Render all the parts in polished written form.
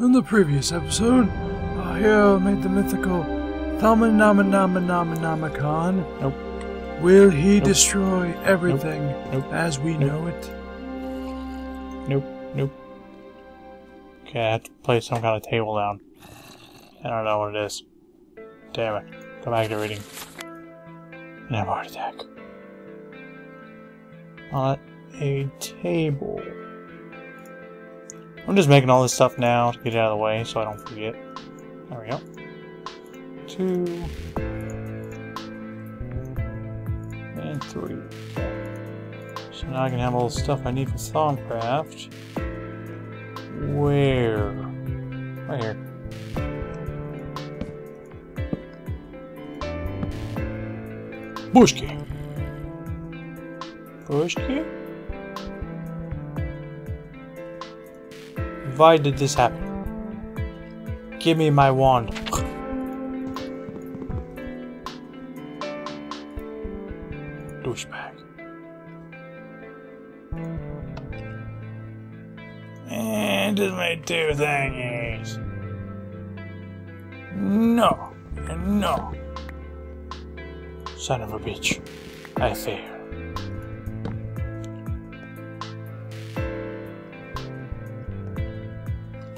In the previous episode, I made the mythical Thaumcraft. Nope. Will he destroy everything as we know it? Nope. Okay, I have to place some kind of table down. I don't know what it is. Damn it. Go back to reading. And have a heart attack. Not a table. I'm just making all this stuff now to get it out of the way so I don't forget. There we go. Two. And three. So now I can have all the stuff I need for Thaumcraft. Where? Right here. Bushki. Bushki? Why did this happen? Give me my wand. Douchebag. And just made two thingies. No. And no. Son of a bitch. I failed.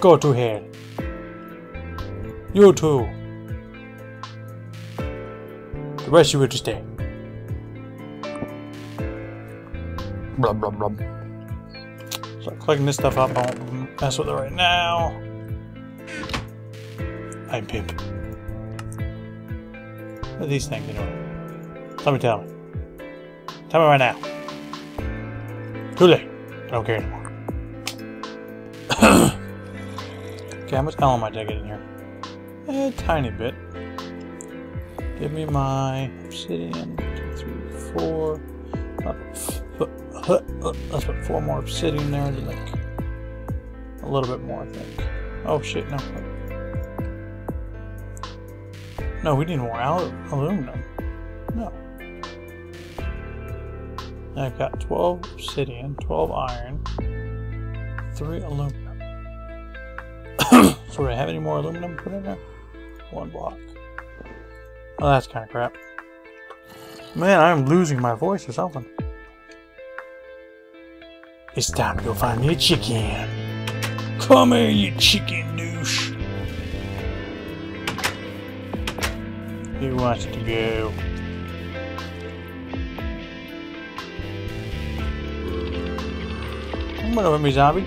Go to hell. You too. The rest you will just stay. Blub blub blub. So I'm collecting this stuff up. I won't mess with it right now. I'm pimp. What are these things anyway? Tell me. Tell me right now. Too late. I don't care anymore. Okay, how much alum did I get in here? A tiny bit. Give me my obsidian. 2, 3, 4. Let's put 4 more obsidian there. Like a little bit more, I think. Oh shit, no. No, we need more aluminum. No. I've got 12 obsidian, 12 iron, 3 aluminum. So do I have any more aluminum put in there? 1 block. Oh, that's kind of crap. Man, I'm losing my voice or something. It's time to go find me a chicken. Come here, you chicken douche. He wants to go. I'm gonna run me zombie.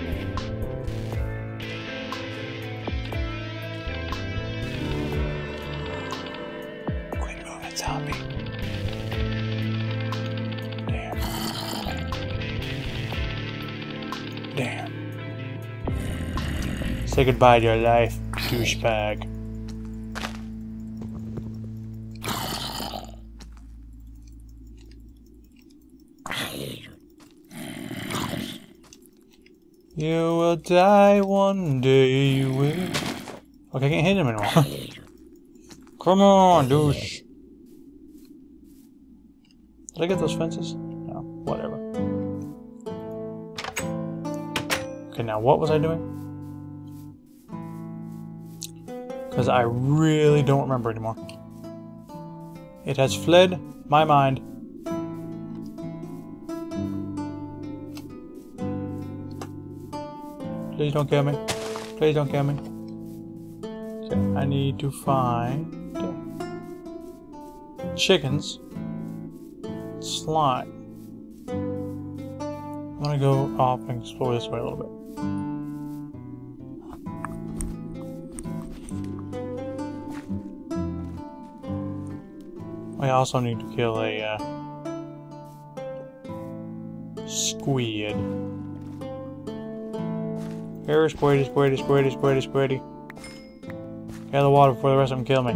Say goodbye to your life, douchebag. You will die one day, you will. Okay, I can't hit him anymore. Come on, douche. Did I get those fences? No, whatever. Okay, now what was I doing? Because I really don't remember anymore. It has fled my mind. Please don't kill me. Please don't kill me. Okay, I need to find chickens. Slime. I'm gonna go off and explore this way a little bit. I also need to kill a squid. Here, squiddy. Get out of the water before the rest of them kill me.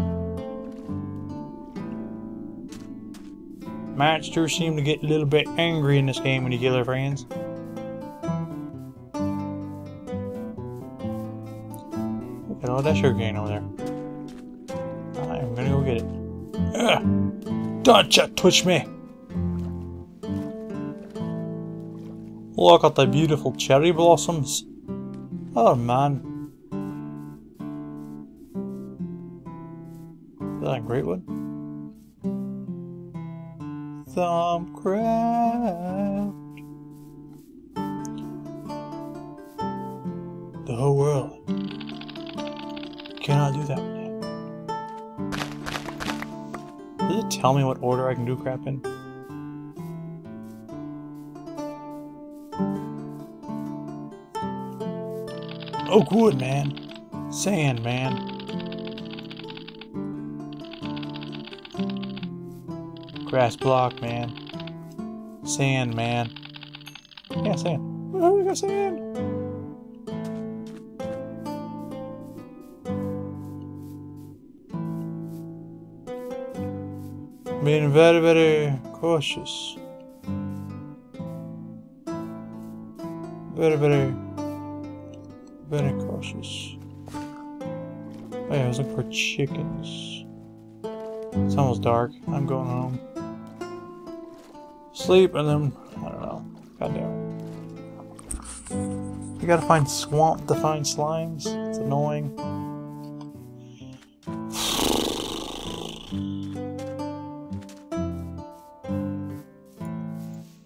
Monsters seem to get a little bit angry in this game when you kill their friends. Look at all that sugarcane over there. I'm gonna go get it. Ugh. Don't you touch me! Look at the beautiful cherry blossoms. Oh man. Is that a great one? Thaumcraft. The whole world cannot do that one yet. Does it tell me what order I can do crap in? Oak wood, man. Sand, man. Grass block, man. Sand, man. Yeah, sand. Woohoo, we got sand! Being very, very cautious. Very, very, very cautious. Oh yeah, I was looking for chickens. It's almost dark. I'm going home. Sleep and then I don't know. Goddamn. You gotta find swamp to find slimes. It's annoying. I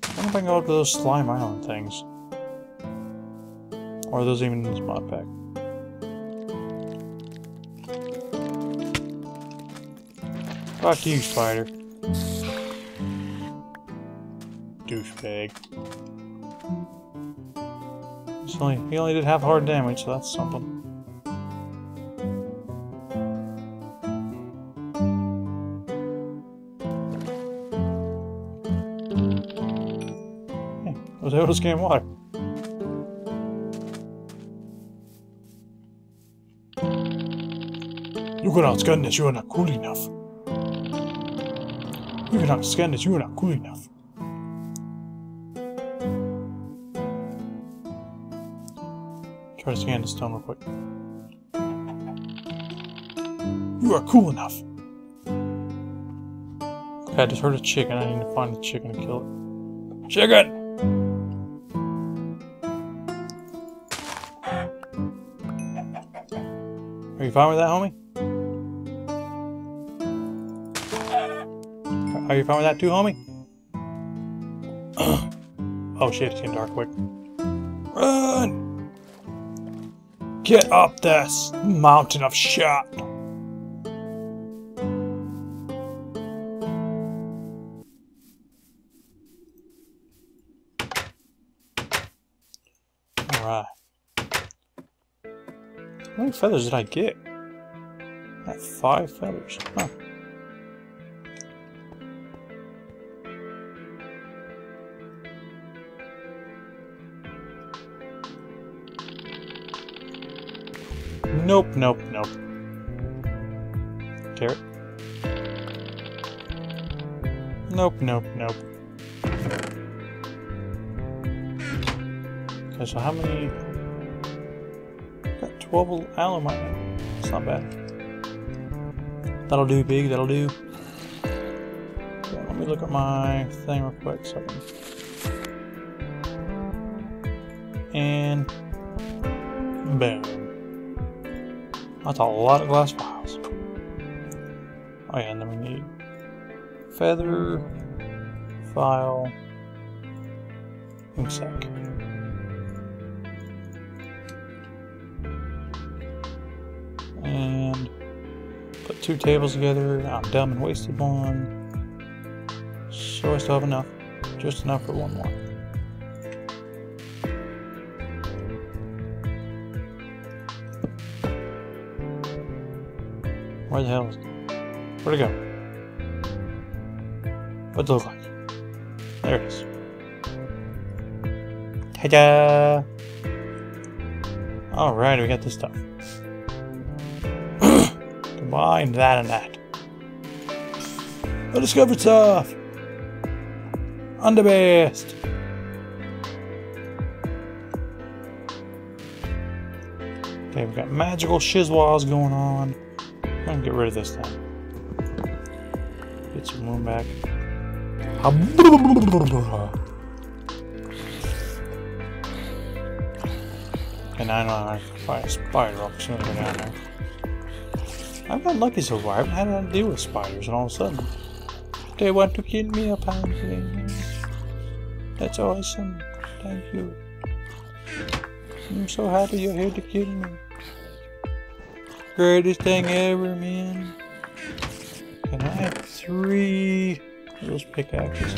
wonder if I can go up to those slime island things. Or are those even in this mod pack? Fuck you, spider. Douchebag. He only did half hard damage, so that's something. Hey, those arrows came water. You cannot scan this, you are not cool enough. You cannot scan this, you are not cool enough. Try to scan the stone real quick. You are cool enough. Okay, I just heard a chicken. I need to find the chicken and kill it. Chicken! Are you fine with that, homie? Are you fine with that too, homie? Oh shit, it's getting dark quick. Run! Get up this mountain of shit! Alright. How many feathers did I get? I got 5 feathers. Huh. Nope, nope, nope. Carrot. Nope, nope, nope. Okay, so how many? Got 12 alumite. It's not bad. That'll do, big. That'll do. Okay, let me look at my thing real quick. So and boom. That's a lot of glass files. Oh yeah, and then we need feather, file, and sack. And put 2 tables together. I'm dumb and wasted one. So I still have enough. Just enough for one more. Where the hell is it? Where'd it go? What's it look like? There it is. Ta-da! Alright, we got this stuff. Combine that and that. I discovered stuff! I'm the best! Okay, we've got magical shizwas going on. I'm gonna get rid of this thing. Get some room back. And I know I can find a spider opportunity down there. I've got lucky so far. I haven't had to deal with spiders, and all of a sudden, they want to kill me apparently. That's awesome. Thank you. I'm so happy you're here to kill me. Greatest thing ever, man. Can I have 3 of those pickaxes?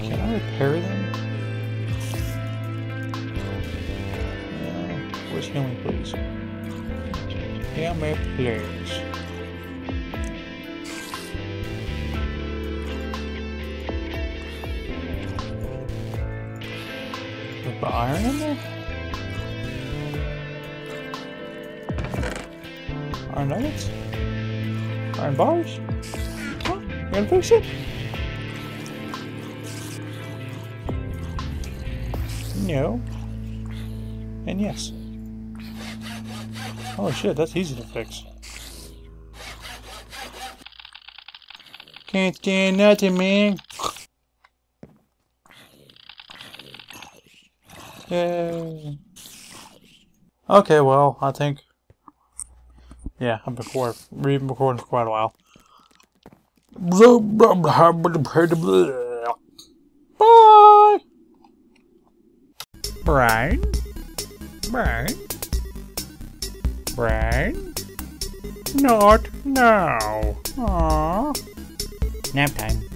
Can I repair them? No. Where's healing, please? Heal me, please. Is the iron in there? Iron nuggets? Iron bars? What? You're gonna fix it? No. And yes. Oh shit, that's easy to fix. Can't stand nothing, man. Yay. Okay, well, I think... yeah, I've been recording for quite a while. Bye! Brian? Brian? Brian? Not now. Aww. Nap time.